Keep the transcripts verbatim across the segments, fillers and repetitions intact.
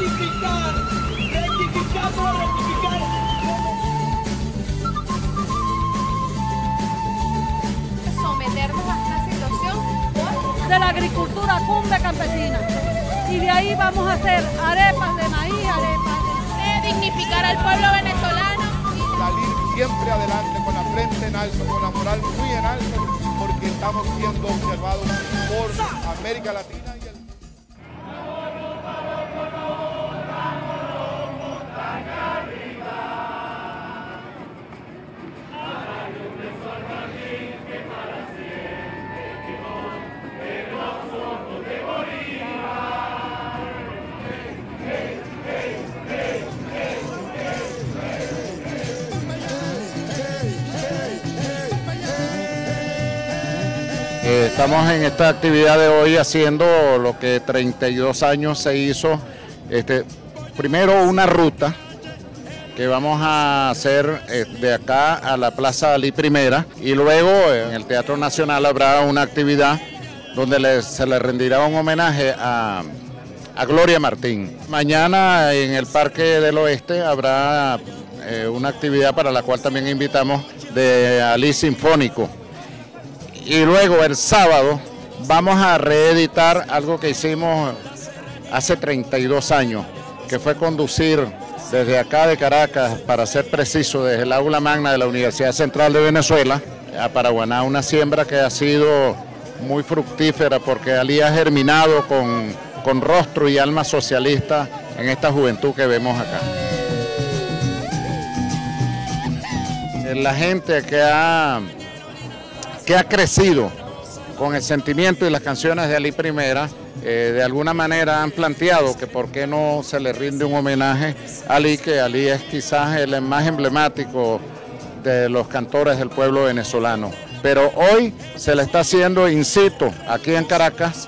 rectificar, rectificar, rectificar. Someternos a esta situación de la agricultura cumbre campesina. Y de ahí vamos a hacer arepas de maíz, arepas de... de dignificar al pueblo venezolano. Salir siempre adelante con la frente en alto, con la moral muy en alto, porque estamos siendo observados por América Latina. Estamos en esta actividad de hoy haciendo lo que treinta y dos años se hizo. Este, primero una ruta que vamos a hacer de acá a la Plaza Alí Primera y luego en el Teatro Nacional habrá una actividad donde se le rendirá un homenaje a, a Gloria Martín. Mañana en el Parque del Oeste habrá eh, una actividad para la cual también invitamos de Alí Sinfónico. Y luego el sábado vamos a reeditar algo que hicimos hace treinta y dos años, que fue conducir desde acá de Caracas, para ser preciso, desde el Aula Magna de la Universidad Central de Venezuela a Paraguaná, una siembra que ha sido muy fructífera porque Alí ha germinado con, con rostro y alma socialista en esta juventud que vemos acá. La gente que ha... que ha crecido con el sentimiento y las canciones de Alí Primera, eh, de alguna manera han planteado que por qué no se le rinde un homenaje a Alí, que Alí es quizás el más emblemático de los cantores del pueblo venezolano. Pero hoy se le está haciendo in situ, aquí en Caracas,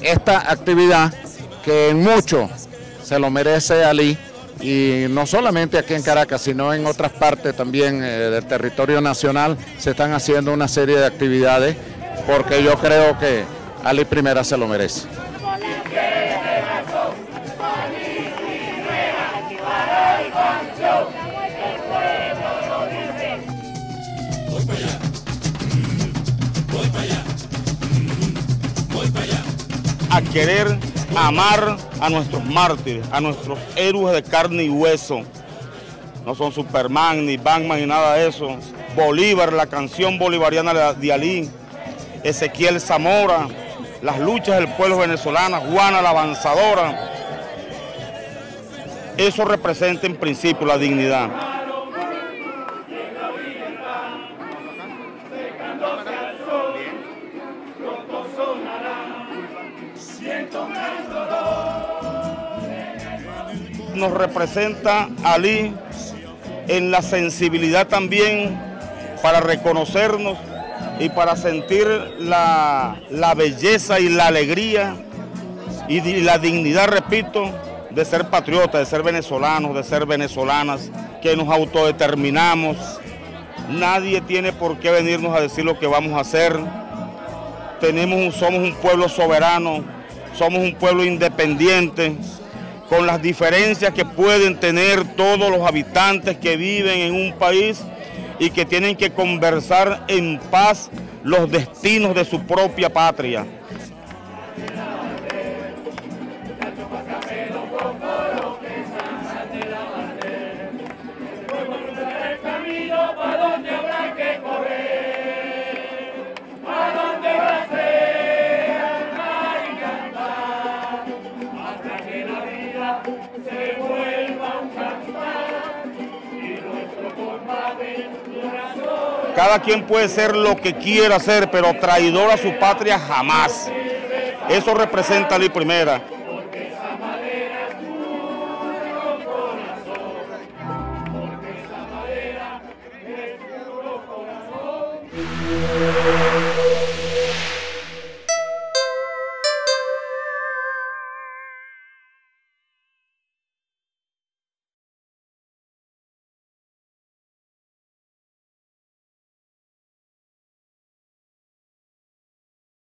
esta actividad que en mucho se lo merece Alí, y no solamente aquí en Caracas, sino en otras partes también eh, del territorio nacional se están haciendo una serie de actividades porque yo creo que Alí Primera se lo merece. A querer amar a nuestros mártires, a nuestros héroes de carne y hueso. No son Superman, ni Batman, ni nada de eso. Bolívar, la canción bolivariana de Alí, Ezequiel Zamora, las luchas del pueblo venezolano, Juana la avanzadora. Eso representa en principio la dignidad. Nos representa Alí en la sensibilidad también para reconocernos y para sentir la, la belleza y la alegría y la dignidad, repito, de ser patriotas, de ser venezolanos, de ser venezolanas, que nos autodeterminamos. Nadie tiene por qué venirnos a decir lo que vamos a hacer. Tenemos, somos un pueblo soberano, somos un pueblo independiente, con las diferencias que pueden tener todos los habitantes que viven en un país y que tienen que conversar en paz los destinos de su propia patria. Cada quien puede ser lo que quiera ser, pero traidor a su patria jamás. Eso representa a Alí Primera.